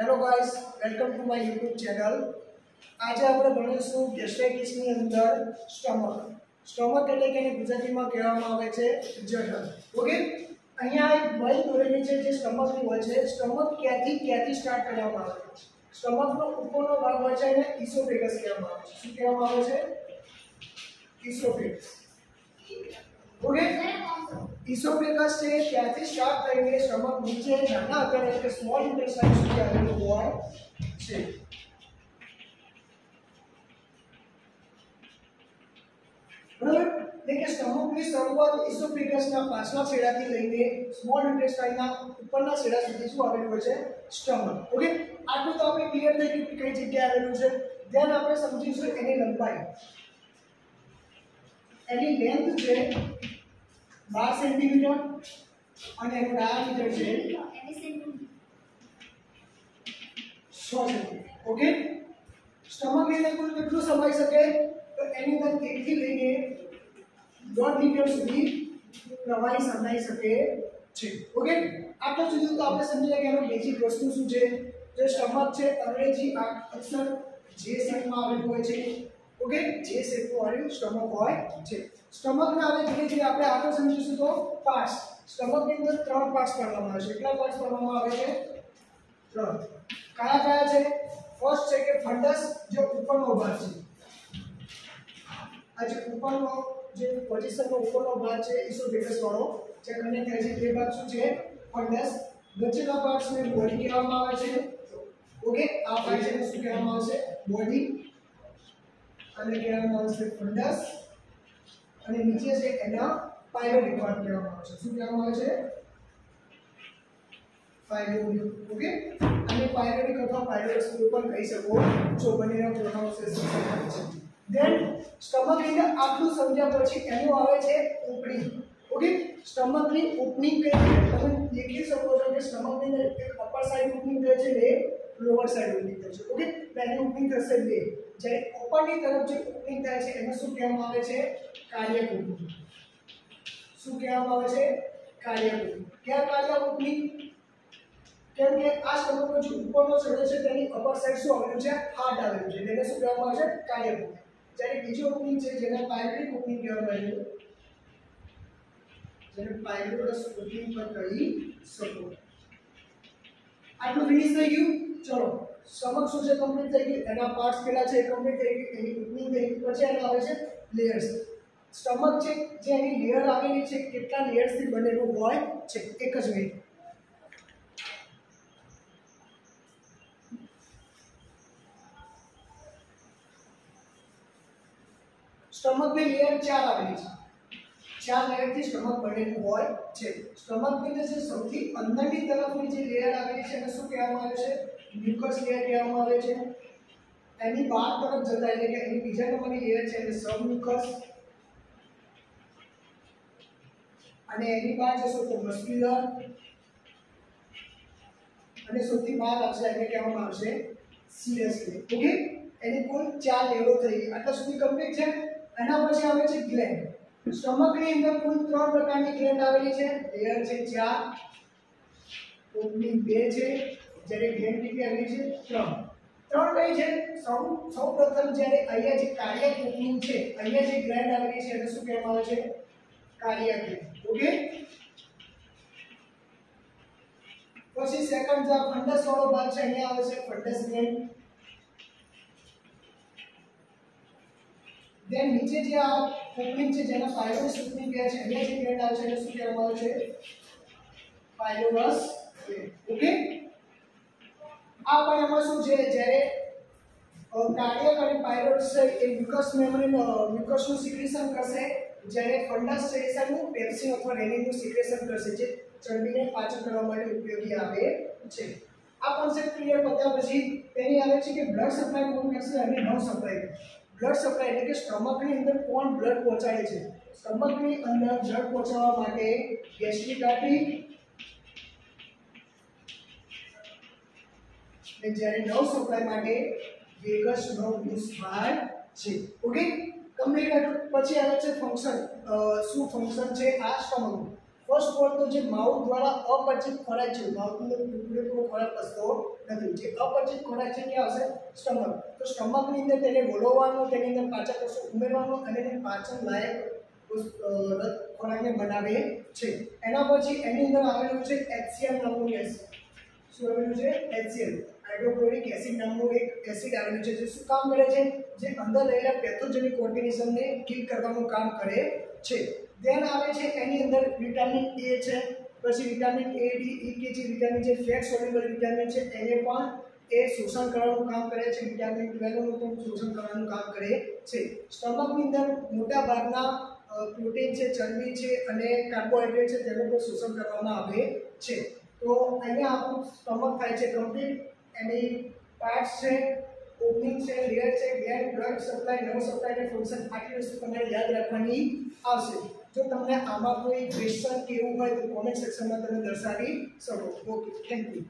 Hello guys, welcome to my YouTube channel. आज આપણે ભણીશું gastritis ની અંદર સ્ટમક એટલે કે ગુજરાતી માં કહેવામાં આવે છે જઠર। ઓકે, અહીંયા એક વાઈ દોરેલી છે જે સ્ટમક ની હોય છે। સ્ટમક ક્યાંથી સ્ટાર્ટ કરવામાં આવે છે? સ્ટમક નો ઉપરનો ભાગ હોય છે એને ઇસોફેગસ કહેવામાં આવે છે। શું કહેવામાં આવે છે? ઇસોફેગસ। ઓકે, ઇસોફેગસ છે ત્યાંથી સ્ટાર્ટ કરીને સ્ટમક નીચે નાના આકાર એટલે સ્મોલ ઇન્ટેસ્ટાઇન સુધી આવેલું હોય છે। બરાબર, એટલે કે સ્ટમકની શરૂઆત ઇસોફેગસના પાછલા છેડાથી લઈને સ્મોલ ઇન્ટેસ્ટાઇનના ઉપરના છેડા સુધી શું આવેલું હોય છે? સ્ટમક। ઓકે, આટલું તો આપણે ક્લિયર થઈ ગયું કઈ જગ્યાએ આવેલું છે। ધ્યાન આપણે સમજીશું એની લંબાઈ, એની લેન્થ છે 12 सेंटीमीटर અને એનો ડાયામીટર છે 6 સેન્ટીમીટર। ઓકે, સ્ટમકની અંદર કુલ કેટલું સમાઈ શકે? તો એની અંદર 1 થી લઈને 1.5 લિટર સુધી પ્રવાહી સમાઈ શકે છે। ઓકે, આટલું સુધી તો આપણે સમજી ગયા કે એનો બેઝિક વસ્તુ શું છે। જે સ્ટમક છે અંગ્રેજી અક્ષર જે શેપમાં આવેલું હોય છે। ओके, जे शेपનું આવેલું સ્ટમક હોય છે। સ્ટમકના આવે ધીરે ધીરે આપણે આગળ સમજીશું તો પાર્ટ્સ। સ્ટમકની અંદર 3 પાર્ટ્સ પાડવામાં આવે છે। કેટલા પાર્ટ્સ પાડવામાં આવે છે? 3। કયા કયા છે? ફર્સ્ટ છે કે ફંડસ, જે ઉપરનો ભાગ છે। આ જે ઉપરનો જે પોઝિશનનો ઉપરનો ભાગ છે ઇસોફેગસ વાળો જે કનેક્ટ થાય છે તે ભાગ શું છે? ફંડસ। નીચેના પાર્ટ્સને બોડી કહેવામાં આવે છે। ઓકે, આ પાર્ટ્સને શું કહેવામાં આવે છે? બોડી અને કહેવામાં આવે છે ફંડસ। અને નીચે છે એના પાયલોડી પાર્ટ કહેવામાં આવે છે। શું કહેવામાં આવે છે? પાયલોડી। ઓકે, અને પાયલોડી અથવા પાયલોડસ પણ કહી શકો છો, બંનેના પ્રોનાઉન્સિએશન સમાન છે। ધેન સ્ટમકની અંદર આટલું સમજ્યા પછી એનું આવે છે ઉપડી। ઓકે, સ્ટમકની ઉપની કહે છે, તમે દેખી શકો છો કે સ્ટમકની અંદર એક અપર સાઇડ ઉપની કહે છે ને લોઅર સાઇડ ઉપની કહે છે। ઓકે, પહેલી ઉપની થશે બે, જે ઉપરની તરફ જે ઉપની થાય છે એને શું કહેવામાં આવે છે? કાર્યક ઉપની। શું કહેવામાં આવે છે? કાર્યક ઉપની। ક્યાં કાર્યક ઉપની? કેમ કે આ સ્ટમકનો જે ઉપરનો છેડો છે તેની અપર સાઈડ શું આવેલું છે? હાર્ટ આવેલું છે, તેને શું કહેવામાં આવે છે? કાર્યક ઉપની। જ્યારે બીજી ઉપની છે જેને પાયલોડી ઉપની કહેવામાં આવે છે, જેને પાયલોડસ ઉપની પણ કહી શકો। આટલું ફિનિશ થઈ ગયું। ચલો, સ્ટમક શું છે કમ્પ્લીટ થઈ ગયું, એના પાર્ટ્સ કેટલા છે કમ્પ્લીટ થઈ ગયું, એની ઉપની થઈ ગઈ। પછી એનું આવે છે લેયર્સ। સ્ટમક છે જે એની લેયર આવેલી છે કેટલા લેયર્સથી બનેલું હોય છે? એક જ મિનિટ, સ્ટમકની લેયર 4 આવેલી છે। 4 લેયરથી સ્ટમક બનેલું હોય છે। સ્ટમકની અંદર જે સૌથી અંદરની તરફની જે લેયર આવેલી છે એને શું કહેવામાં આવે છે? મ્યુકસ લેયર કહેવામાં આવે છે। એની બહાર તરફ જતા એટલે કે એની બીજા નંબરની લેયર છે એટલે સબમ્યુકસ, અને એની બહાર જશો તો મસ્ક્યુલર, અને સૌથી બહાર આવશે એટલે કહેવામાં આવશે સિયસ લેયર। ઓકે, એની કુલ 4 લેયરો થઈ ગઈ। આટલા સુધી કમ્પ્લીટ છે। એના પછી આવે છે ગ્લેન્ડ। સ્ટમકની અંદર કુલ 3 પ્રકારની ગ્લેન્ડ આવેલી છે। લેયર છે 4, ઉપરની 2 છે, જ્યારે ગ્લેન્ડ કેટલી આવેલી છે? 3 કઈ છે? સૌપ્રથમ જ્યારે અહીંયા જે કાર્ડિયાક ઉપની છે, અહીંયા જે ગ્લેન્ડ આવેલી છે એને શું કહેવામાં આવે છે? Cardiac gland. ઓકે, પછી સેકન્ડ જે ફંડસ વાળો ભાગ છે અહીંયા આવે છે ફંડસ ગ્લેન્ડ। ધેન નીચે જે આ ઉપની છે જેને પાયલોડસ ઉપની કહે છે, અહીંયા જે ગ્લેન્ડ આવે છે એને શું કહેવામાં આવે છે? પાયલોડસ ગ્લેન્ડ। ઓકે, આ પણ એમાં શું છે? જ્યારે કાર્ડિયાક અને પાયલોડસ છે એ મ્યુકસ મ્યુકસનું સિક્રેશન કરશે, જ્યારે ફંડસ છે એ સાનું પેપ્સિન અથવા રેનિનનું સિક્રેશન કરશે, જે ચરબીને પાચન કરવા માટે ઉપયોગી આવે છે। આ કોન્સેપ્ટ ક્લિયર પત્યા પછી તેની આવે છે કે બ્લડ સપ્લાય કોણ કરશે અને નો સપ્લાય। બ્લડ સપ્લાય એટલે કે સ્ટમકની અંદર કોણ બ્લડ પહોંચાડે છે? સ્ટમકની અંદર બ્લડ પહોંચાડવા માટે ગેસ્ટ્રિક આર્ટરી, અને જ્યારે નવ સપ્લાય માટે વેગસ નર્વસ ભાગ છે। Okay, complete. પછી આવે છે ફંક્શન। શું ફંક્શન છે આ સ્ટમકનું? फर्स्ट वन तो जे माउथ द्वारा अपचयित खोराक छे माउथ નો ટુકડો ટુકડો ખોરાક પચતો નથી જે अपचयित ખોરાક છે કે આવશે સ્ટમક તો સ્ટમક ની અંદર તેને બોલવાનો તેની અંદર પાચક કોષો ઉમેરવાનો અને તે પાચન લાયક ખોરાકને બનાવે છે એના પછી એની અંદર આવેલું છે HCl નામનું ગેસ શું આવેલું છે HCl हाइड्रोक्लोरिक एसिड नामનું એક એસિડ આવેલું છે જે શું કામ કરે છે જે અંદર રહેલા પેથોજેનિક ઓર્ગેનિઝમને કિલ કરવાનું કામ કરે છે देन आवे छे एनी अंदर विटामिन ए छे પછી વિટામિન એ ડી ઈ કે જે વિટામિન જે ફેટ સોલ્યુબલ વિટામિન છે એને પણ એ શોષણ કરવાનું કામ કરે છે વિટામિન 12 નું પણ શોષણ કરવાનું કામ કરે છે સ્ટમક ની અંદર મોટા ભાગના પ્રોટીન છે ચરબી છે અને કાર્બોહાઈડ્રેટ છે તેનું પણ શોષણ કરવામાં આવે છે તો અહીંયા આપણું સ્ટમક થાય છે કમ્પ્લીટ એની પાર્ટ્સ છે ओपनिंग से लेयर से blood blood supply nerve supply के फंक्शन आखिर वस्तु तुम्हें याद रखनी आवश्यक जो तुमने आमा कोई क्वेश्चन केवू हो तो कमेंट सेक्शन में तुम दर्शावी सको ओके थैंक यू।